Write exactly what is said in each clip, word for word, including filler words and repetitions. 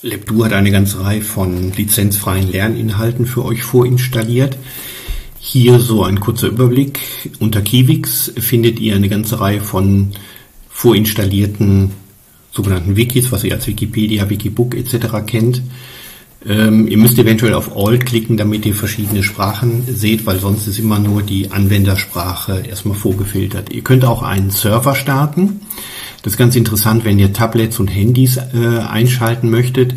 Labdoo hat eine ganze Reihe von lizenzfreien Lerninhalten für euch vorinstalliert. Hier so ein kurzer Überblick. Unter Kiwix findet ihr eine ganze Reihe von vorinstallierten sogenannten Wikis, was ihr als Wikipedia, Wikibook et cetera kennt. Ähm, ihr müsst eventuell auf Alt klicken, damit ihr verschiedene Sprachen seht, weil sonst ist immer nur die Anwendersprache erstmal vorgefiltert. Ihr könnt auch einen Server starten. Das ist ganz interessant, wenn ihr Tablets und Handys äh, einschalten möchtet.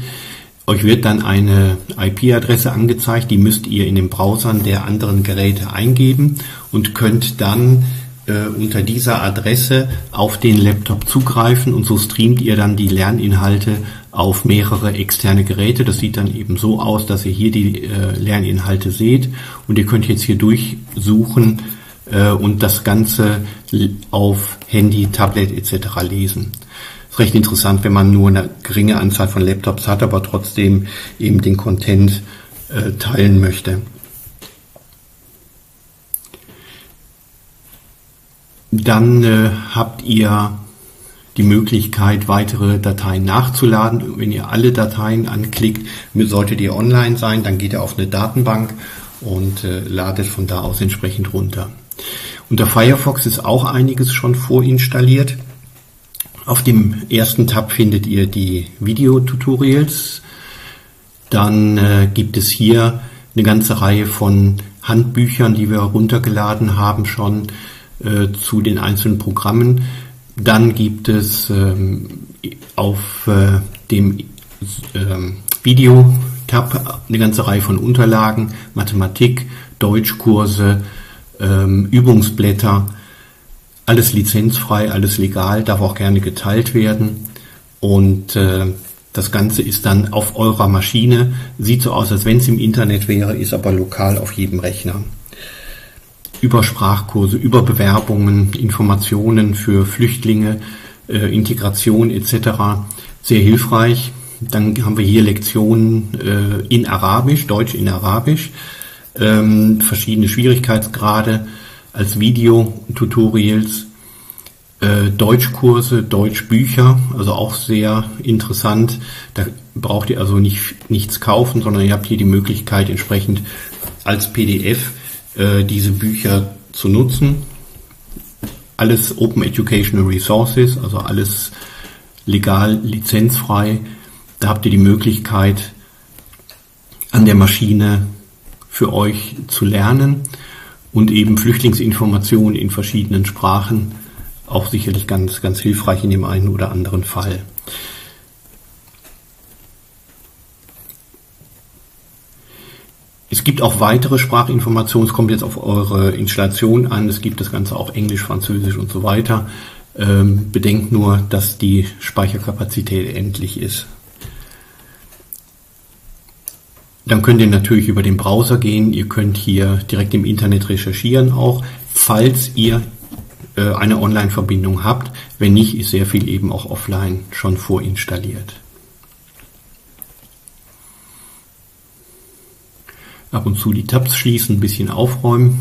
Euch wird dann eine I P-Adresse angezeigt, die müsst ihr in den Browsern der anderen Geräte eingeben und könnt dann äh, unter dieser Adresse auf den Laptop zugreifen und so streamt ihr dann die Lerninhalte auf mehrere externe Geräte. Das sieht dann eben so aus, dass ihr hier die äh, Lerninhalte seht und ihr könnt jetzt hier durchsuchen äh, und das Ganze auf Handy, Tablet et cetera lesen. Ist recht interessant, wenn man nur eine geringe Anzahl von Laptops hat, aber trotzdem eben den Content äh, teilen möchte. Dann äh, habt ihr die Möglichkeit, weitere Dateien nachzuladen. Wenn ihr alle Dateien anklickt, solltet ihr online sein, dann geht ihr auf eine Datenbank und äh, ladet von da aus entsprechend runter. Unter Firefox ist auch einiges schon vorinstalliert. Auf dem ersten Tab findet ihr die Video-Tutorials. Dann äh, gibt es hier eine ganze Reihe von Handbüchern, die wir runtergeladen haben schon äh, zu den einzelnen Programmen. Dann gibt es ähm, auf äh, dem äh, Video-Tab eine ganze Reihe von Unterlagen, Mathematik, Deutschkurse, ähm, Übungsblätter. Alles lizenzfrei, alles legal, darf auch gerne geteilt werden und äh, das Ganze ist dann auf eurer Maschine. Sieht so aus, als wenn es im Internet wäre, ist aber lokal auf jedem Rechner. Über Sprachkurse, über Bewerbungen, Informationen für Flüchtlinge, äh, Integration et cetera. Sehr hilfreich. Dann haben wir hier Lektionen äh, in Arabisch, Deutsch in Arabisch, ähm, verschiedene Schwierigkeitsgrade, als Video-Tutorials, äh, Deutschkurse, Deutschbücher, also auch sehr interessant. Da braucht ihr also nicht, nichts kaufen, sondern ihr habt hier die Möglichkeit, entsprechend als P D F äh, diese Bücher zu nutzen. Alles Open Educational Resources, also alles legal, lizenzfrei. Da habt ihr die Möglichkeit, an der Maschine für euch zu lernen. Und eben Flüchtlingsinformationen in verschiedenen Sprachen, auch sicherlich ganz, ganz hilfreich in dem einen oder anderen Fall. Es gibt auch weitere Sprachinformationen, es kommt jetzt auf eure Installation an, es gibt das Ganze auch Englisch, Französisch und so weiter. Ähm, bedenkt nur, dass die Speicherkapazität endlich ist. Dann könnt ihr natürlich über den Browser gehen, ihr könnt hier direkt im Internet recherchieren auch, falls ihr äh, eine Online-Verbindung habt. Wenn nicht, ist sehr viel eben auch offline schon vorinstalliert. Ab und zu die Tabs schließen, ein bisschen aufräumen.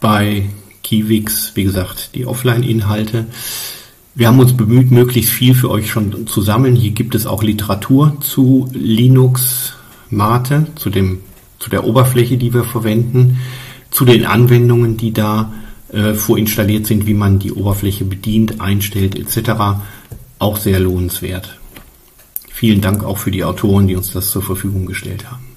Bei Kiwix, wie gesagt, die Offline-Inhalte. Wir haben uns bemüht, möglichst viel für euch schon zu sammeln. Hier gibt es auch Literatur zu Linux Mate, zu dem, zu der Oberfläche, die wir verwenden, zu den Anwendungen, die da äh, vorinstalliert sind, wie man die Oberfläche bedient, einstellt et cetera. Auch sehr lohnenswert. Vielen Dank auch für die Autoren, die uns das zur Verfügung gestellt haben.